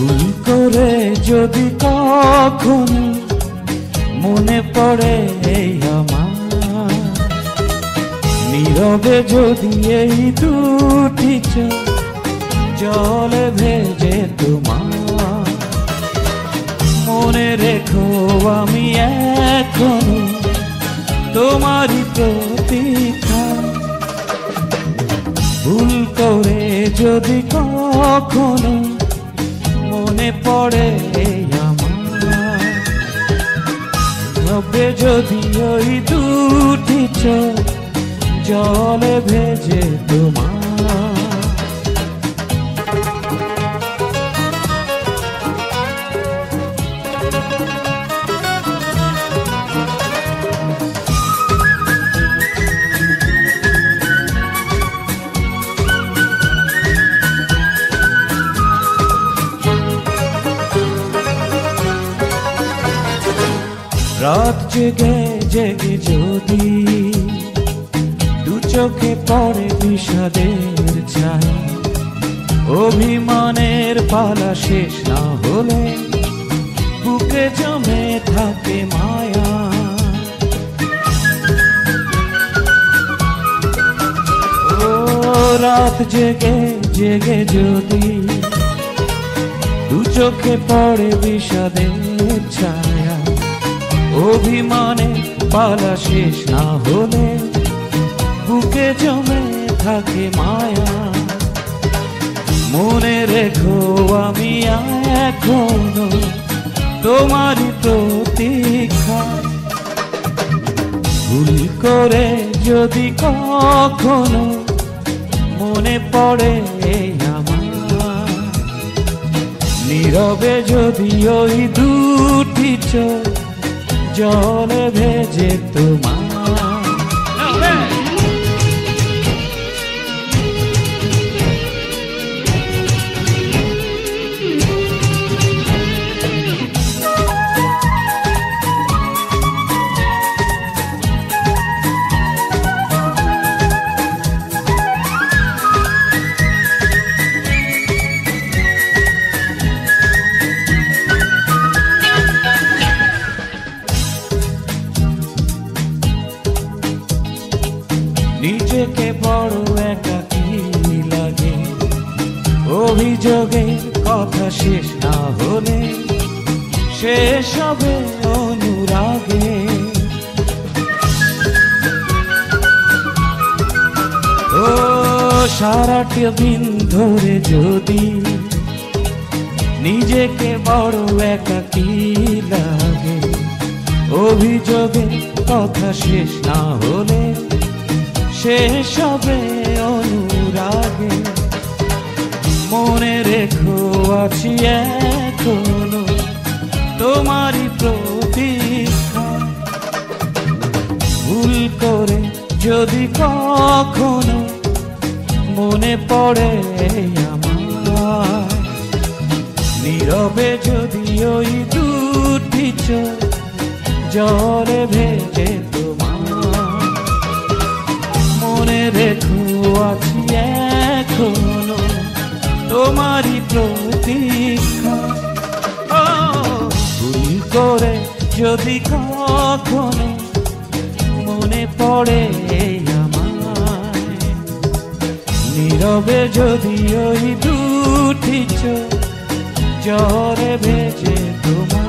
ভুল করে যদি কখন মনে পড়ে এই আমার, নীরবে যদি এই দুটি চোখ জলে ভেজে তোমার, মনে রেখো আমি এখনো তোমারই প্রতীক্ষা। ভুল করে যদি কখনো মনে পড়ে আমার, রবে যদি ওই দুটি চোখ জলে ভেজে তোমার। রাত জেগে জেগে যদি দু চোখে পড়ে বিষাদের ছায়া, অভিমানের পালা শেষ না হলে বুকে জমে থাকে মায়া। ও রাত জেগে জেগে যদি দু চোখে পড়ে বিষাদের ছায়া, অভিমানে পালা শেষ না হলে বুকে জমে থাকে মায়া। মনে রেখো আমি এখনো তোমারই প্রতীক্ষা। ভুল করে যদি কখনো মনে পড়ে আমার, নীরবে যদি ওই দুটি চোখ জলে ভেজে তোমার। নিজেকে বড় একাকী লাগে, অভিযোগে কথা শেষ না হলে শেষ হবে অনুরাগে। ও সারাটি দিন ধরে যদি নিজেকে বড় একাকী লাগে, অভিযোগে কথা শেষ না হলে শেষ হবে অনুরাগে। মনে রেখো আছি এখনো তোমারই প্রতীক্ষা। ভুল করে যদি কখনো মনে পড়ে আমার, নীরবে যদি ওই দুটি চোখ জলে ভেজে তোমার, মনে রেখো আছি এখনো তোমারই প্রতীক্ষা। ভুল করে যদি কখনো মনে পড়ে আমার, নীরবে যদি ওই দুটি চোখ জলে ভেজে তোমার।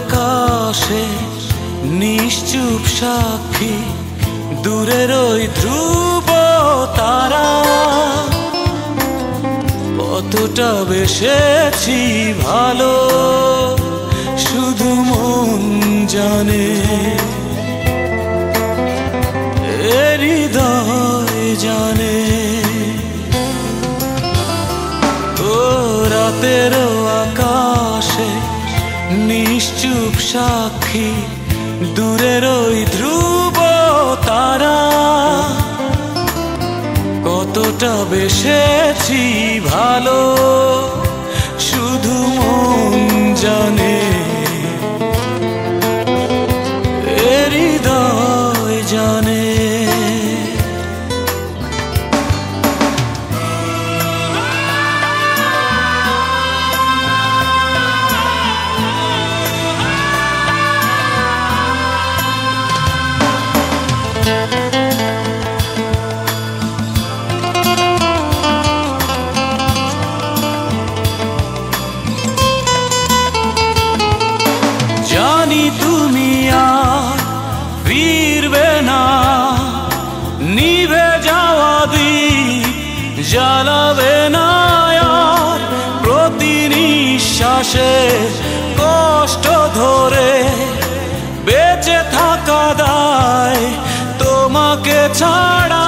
আকাশে নিশ্চুপ সাক্ষী দূরের ওই ধ্রুব তারা, কতটা বেসেছি ভালো শুধু মন জানে। হৃদয় জানে ও রাতের আকাশে নিশ্চুপ সাক্ষী দূরে ওই ধ্রুব তারা কতটা বেসেছি ভালো, শুধু মন জানে হৃদয় জানে। জ্বালাবে না আর প্রতি নিঃশ্বাসে কষ্ট ধরে বেঁচে থাকা দায়, তোমাকে ছাড়া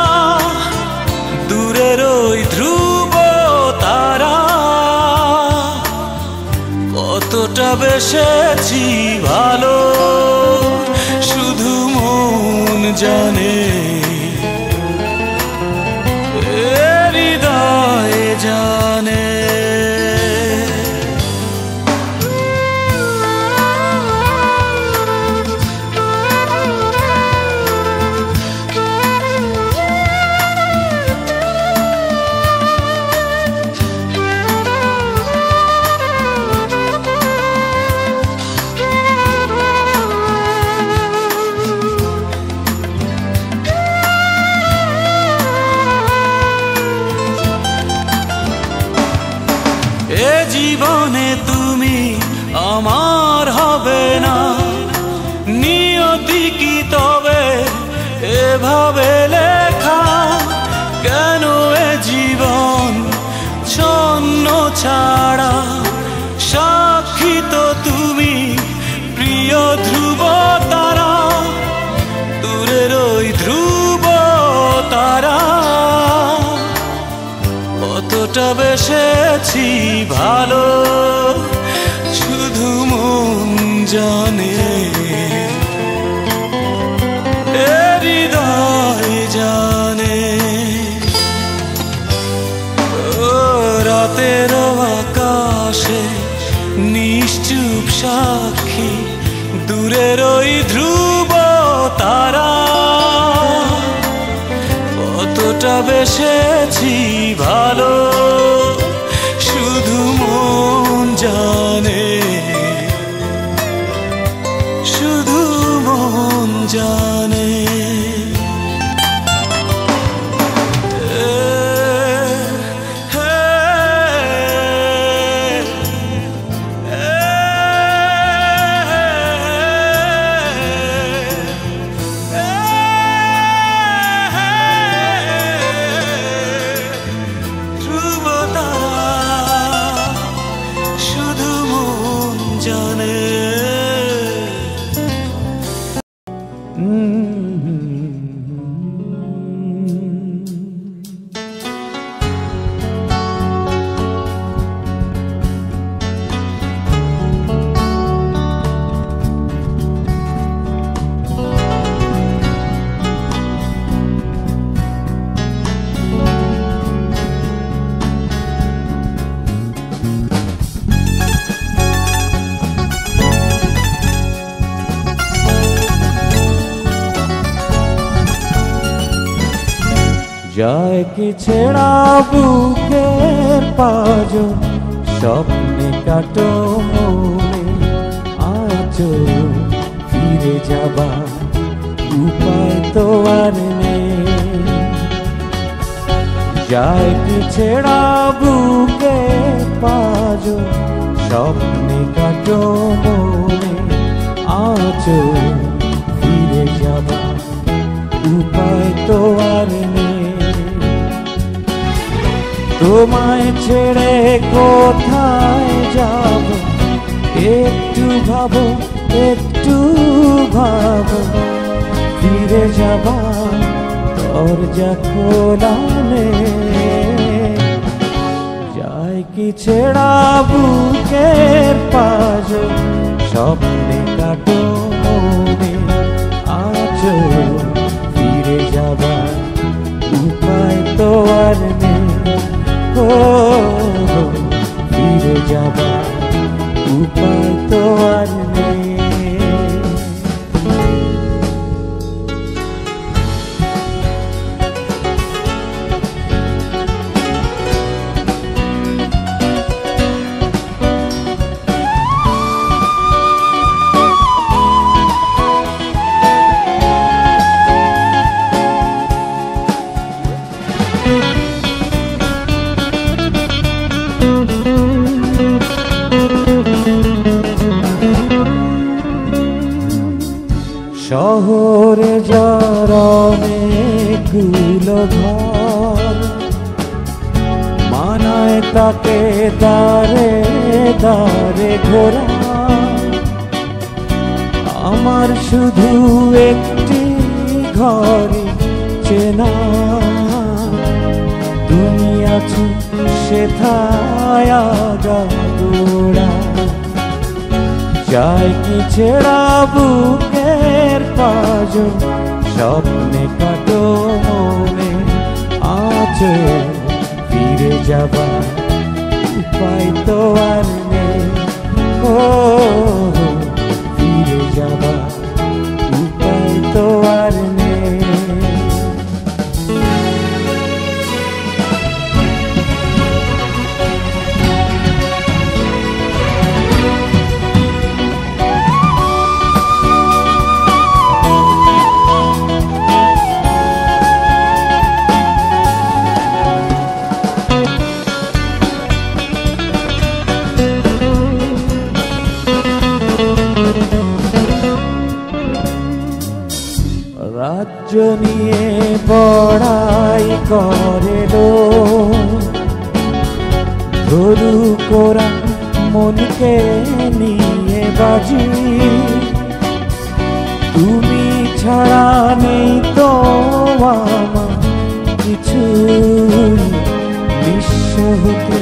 দূরের ওই ধ্রুব তারা কতটা বেসেছি ভালো, শুধু মন জানে জীবনে তুমি আমার হবে না। নিয়তি কি তবে এভাবে লেখা, কেন এ জীবন ছন্ন ছাড়া, সাক্ষী তো তুমি প্রিয় ধ্রুব তারা, দূরের ওই ধ্রুব তারা কতটা বেসেছি ভালো, শুধু মন জানে হৃদয় জানে। ও রাতের আকাশে নিশ্চুপ সাক্ষী দূরের ওই ধ্রুব তারা কতটা বেসেছি ভালো, শুধু মন জানে শুধু মন জানে। যায় কি ছেড়া বুকের পাঁজর, স্বপ্নে কাটো মনে আঁচল, ফিরে যাবা উপায় তো আর নেই। যায় কি ছেড়া বুকের পাঁজর, স্বপ্নে কাটো মনে আঁচল, ফিরে যাবা উপায় তো আর নেই। তোমায় ছেড়ে কোথায় যাব, একটু ভাবো একটু ভাবো, ফিরে যাবা দরজা খোলা নে। যায় কি ছেড়া বুকের পাঁজর, স্বপ্নে কাটো মনে ভোরে যারা মেঘগুলো ঘর মানায় তাকে দারে দারে ঘোরা আমার শুধু একটি ঘরে চেনা তুমি আছো সেথায় আগাগোড়া चाय की छेड़ा बुकेर पाजो स्वप्ने काटो मोने आछे फिरे जाबार उपाय तो आर नेई ओ फिरे जाबार उपाय तो आर नेई জনিয়ে বড়াই করে ধরু কোরা মনকে নিয়ে বাজি তুমি ছাড়া নেই তো আমার কিছু বিশ্ব হতে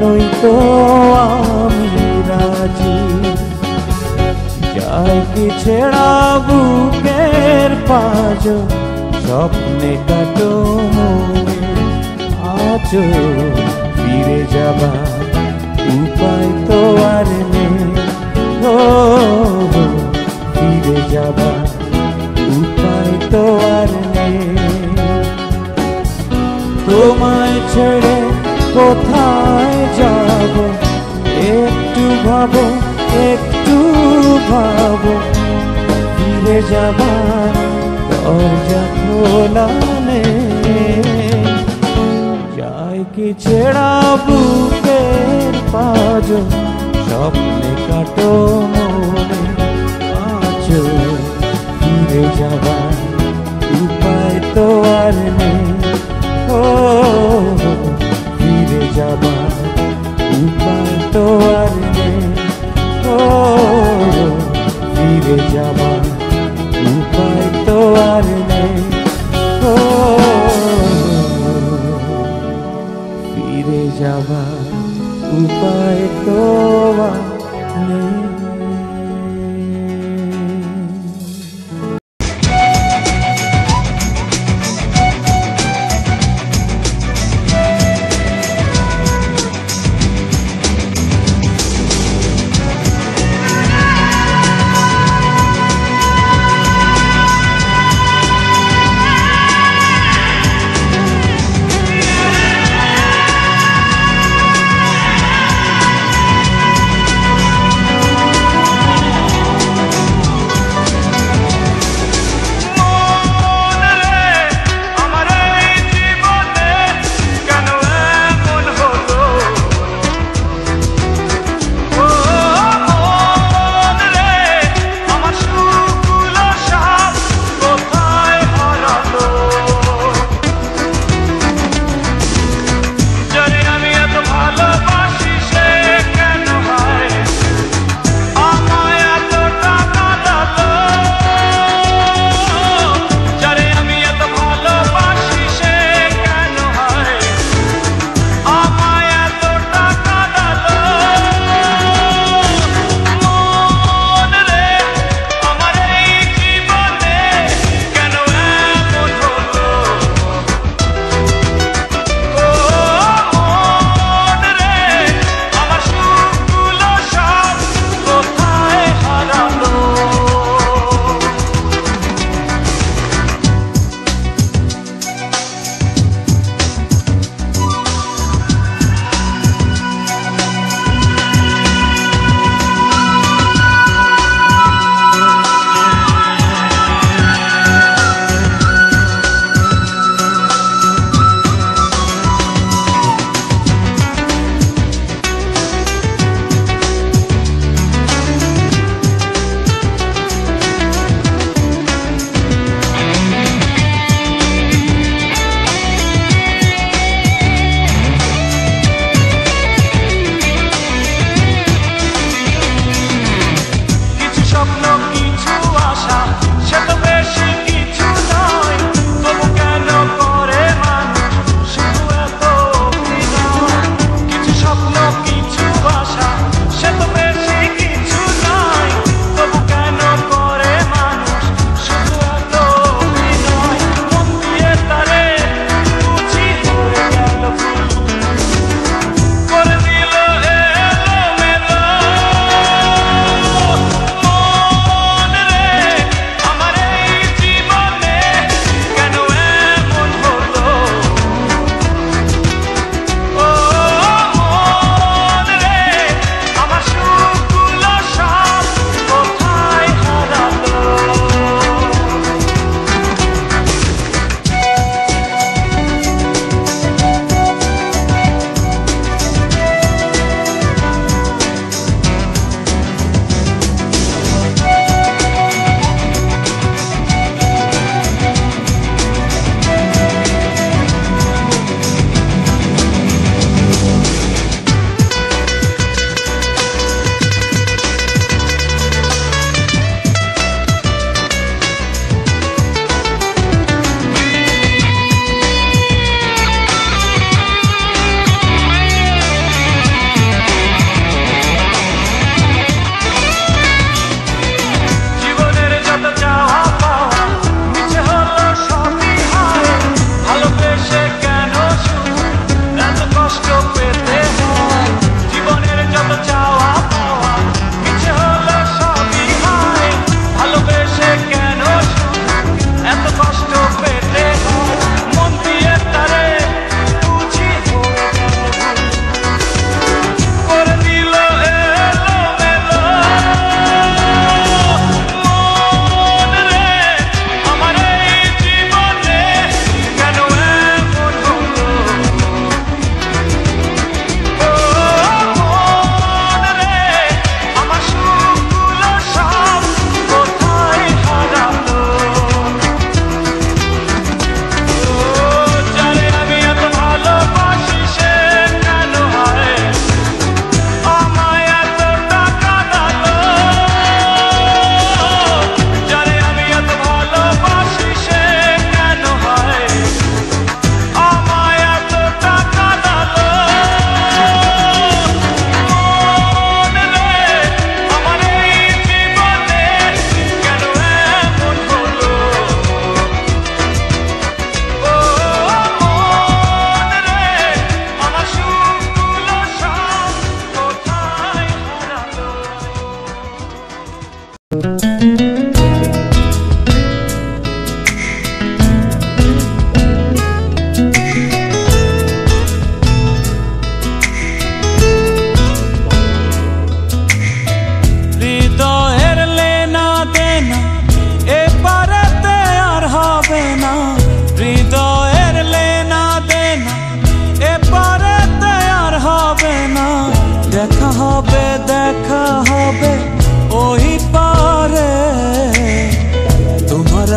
নই তো আমি রাজি যাই কি ছেড়া বুকের পাজো স্বপ্নে কাটো মনে আজো ফিরে যাবা উপায় তো আর নেই ও ফিরে যাবা উপায় তো আর নেই তোমায় ছেড়ে কোথায় যাব একটু ভাবো একটু ভাবো ফিরে যাবা दरजा खोला ने चाय की छेड़ा बुकेर पाजो स्वप्ने काटो मोने आजो फिरे जाबार उपाय तो आर नेई ओ फिरे जाबार उपाय तो आर नेई ओ फिरे जाबार उपाय तो आर नेई ओ फिरे जाबार उपाय तो आर नेई।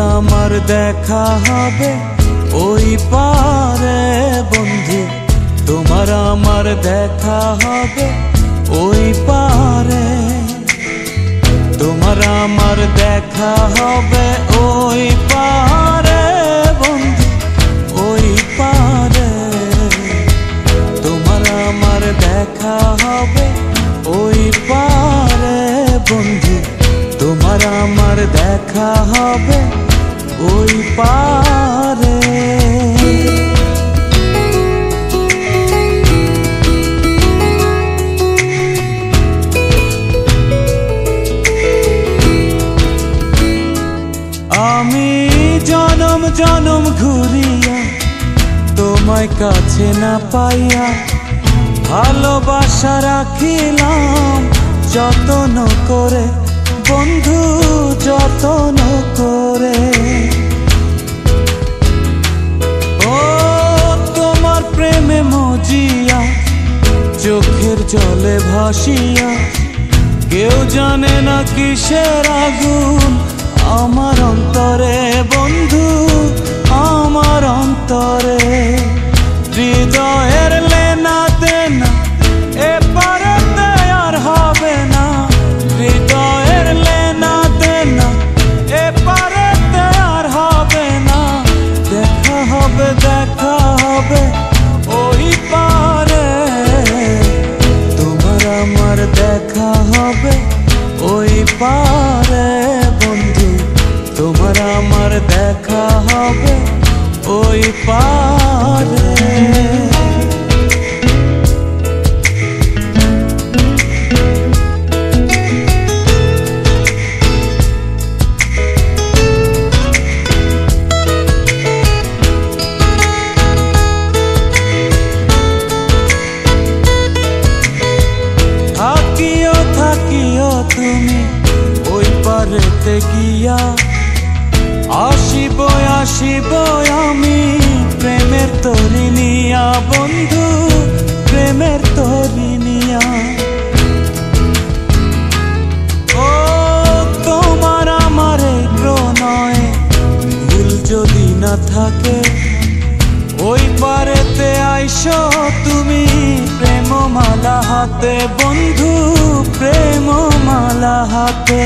आमार देखा हबे ओई पारे बंधु तोमार आमार देखा हबे ओई पारे तोमार आमार देखा हबे ओई पारे बंधु ओई पारे तोमार आमार देखा हबे ओई पारे बंधु तोमार आमार देखा हबे ओई पारे। आमी जन्म जन्म घुरिया तोमाय काछे ना पाइया भालोबासा राखिलाम जतन करे बंधु जतन करे ओ तोमार प्रेमे मजिया चोखेर जले भासिया केउ जाने ना किसेर आगुन आमार अंतरे बंधु आमार अंतरे हृदयेर लेना देना देखा हबे ओई पारे। थाकियो थाकियो तुमी ओई पारेते गिया आशिब आशिब आमी प्रेमेर तोरिनिया बंधु प्रेमेर तोरिनिया ओ तोमार आमार प्रणय भूल जोदि ना थाके ओई पारेते आइशो तुमी प्रेम माला हाते बंधु प्रेम माला हाते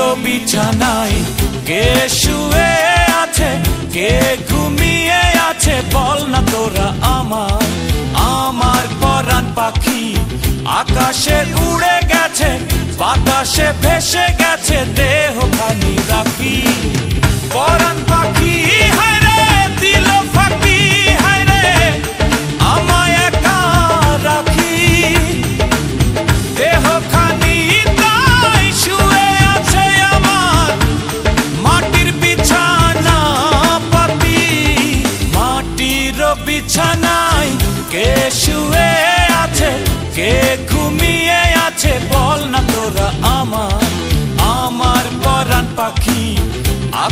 हृदयेर घुमिए आछे बोल ना तोरा आमार।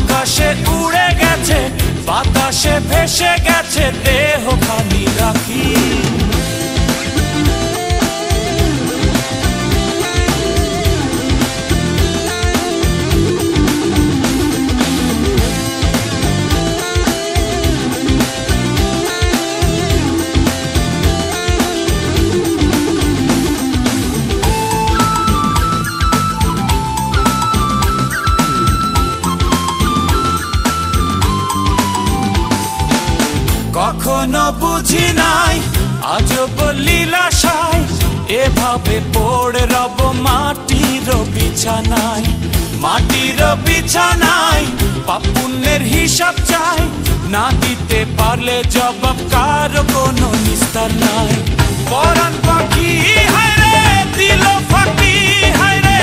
आकाशे उड़े गेछे बाताशे भेसे गेछे देह खाली राखी कखनो बुझी नाई आजब लीलाशाय एभावे पड़े रब माटिर बिछानाय माटिर बिछानाय पाप पुण्येर हिसाब चाय ना दिते पारले जवाब कारो कोनो निस्तार नाय परान पाखी हाय रे दिल फाटी हाय रे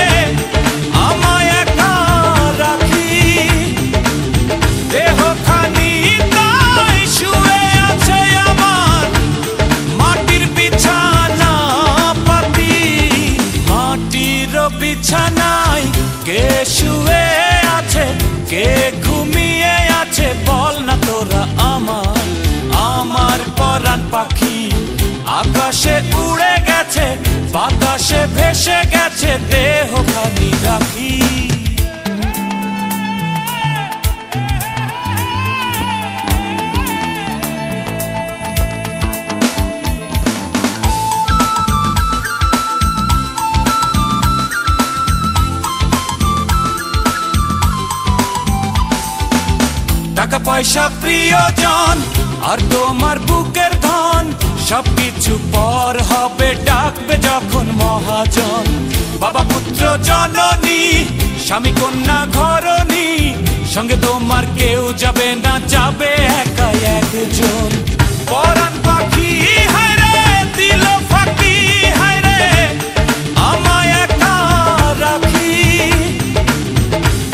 आमाय एका राखी देह खानी आकाशे उड़े गेछे बाताशे भेसे गेछे देह खाली राखी टाका पैसा प्रियजन और तोमार बुकेर धन सब किछु पर हबे डाकबे जखन महाजन बाबा पुत्र जननी स्वामी कन्या घरनी संगे तोमार केउ जाबे ना जाबे एका एकजन परान पाखी हाय रे दिल फाटी हाय रे आमाय एका राखी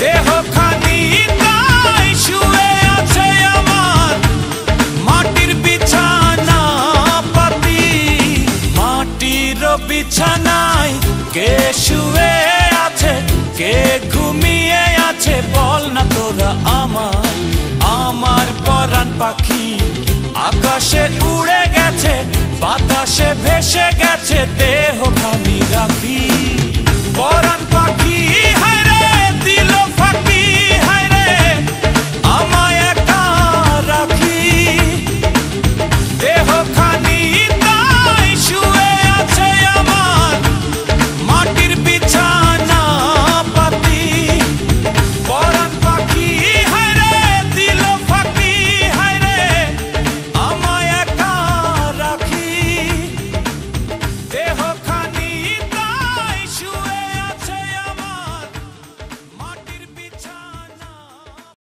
देह खानी ताई शुए आछे आमार माटिर बिछाना बिछानाय के शुए आछे के घुमिए आछे बोल ना तोरा आमार आमार परान पाखी आकाशे उड़े गेछे बाताशे भेसे गेछे देह खाली राखी परान पाखी हाय